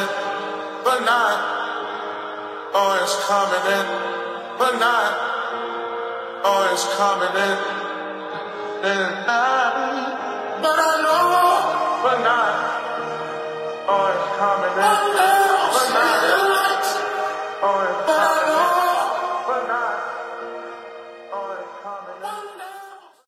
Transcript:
coming in, but not. Oh, it's coming in, but not. Oh, it's coming in, but not. But I know.